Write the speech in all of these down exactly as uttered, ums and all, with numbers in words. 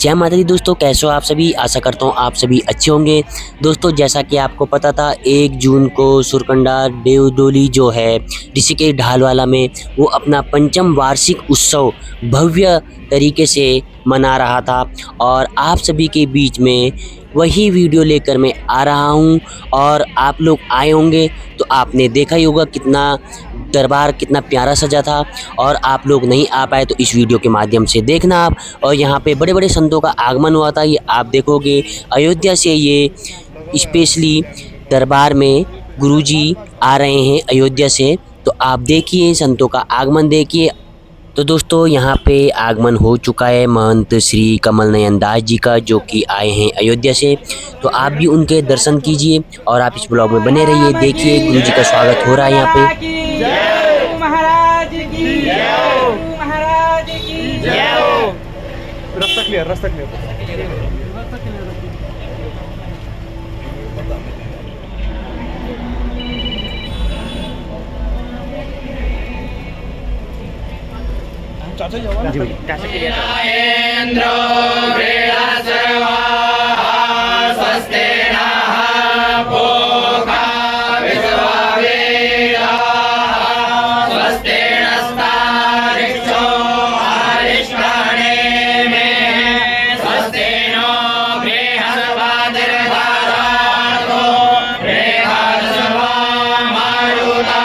जय माता दी दोस्तों, कैसे हो आप सभी। आशा करता हूँ आप सभी अच्छे होंगे। दोस्तों जैसा कि आपको पता था, एक जून को सुरकंडा देव डोली जो है ऋषिकेश ढालवाला में, वो अपना पंचम वार्षिक उत्सव भव्य तरीके से मना रहा था और आप सभी के बीच में वही वीडियो लेकर मैं आ रहा हूँ। और आप लोग आए होंगे तो आपने देखा ही होगा कितना दरबार कितना प्यारा सजा था। और आप लोग नहीं आ पाए तो इस वीडियो के माध्यम से देखना आप। और यहाँ पे बड़े बड़े संतों का आगमन हुआ था, ये आप देखोगे। अयोध्या से ये स्पेशली दरबार में गुरुजी आ रहे हैं अयोध्या से, तो आप देखिए संतों का आगमन देखिए। तो दोस्तों यहाँ पे आगमन हो चुका है महंत श्री कमल नयन जी का, जो कि आए हैं अयोध्या से। तो आप भी उनके दर्शन कीजिए और आप इस ब्लॉग में बने रहिए, देखिए गुरु जी का स्वागत हो रहा है यहाँ पे। महाराज की महाराज की रास्ता क्लियर, रास्ता क्लियर। चाचा जी कैसे के लिए इंद्र वेड़ा सर्वा स्वस्ते नः भोगा विश्वा वेड़ा स्वस्ते नस्तारिक्षो हरिष्ठाने में स्वस्ते नो बृहस्पतिर्धारातो बृहस्पतिर्वा मारुतः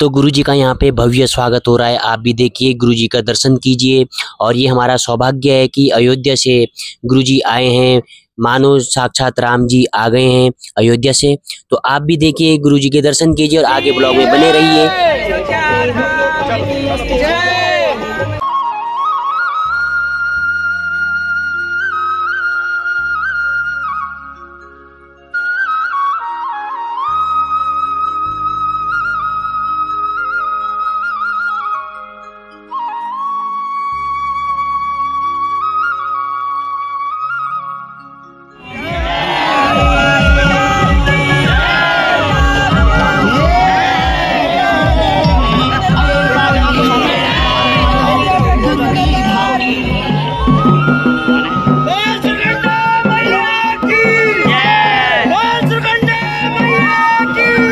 तो गुरुजी का यहाँ पे भव्य स्वागत हो रहा है, आप भी देखिए, गुरुजी का दर्शन कीजिए। और ये हमारा सौभाग्य है कि अयोध्या से गुरुजी आए हैं, मानो साक्षात राम जी आ गए हैं अयोध्या से। तो आप भी देखिए, गुरुजी के दर्शन कीजिए और आगे ब्लॉग में बने रहिए। सुरकंडा मैया की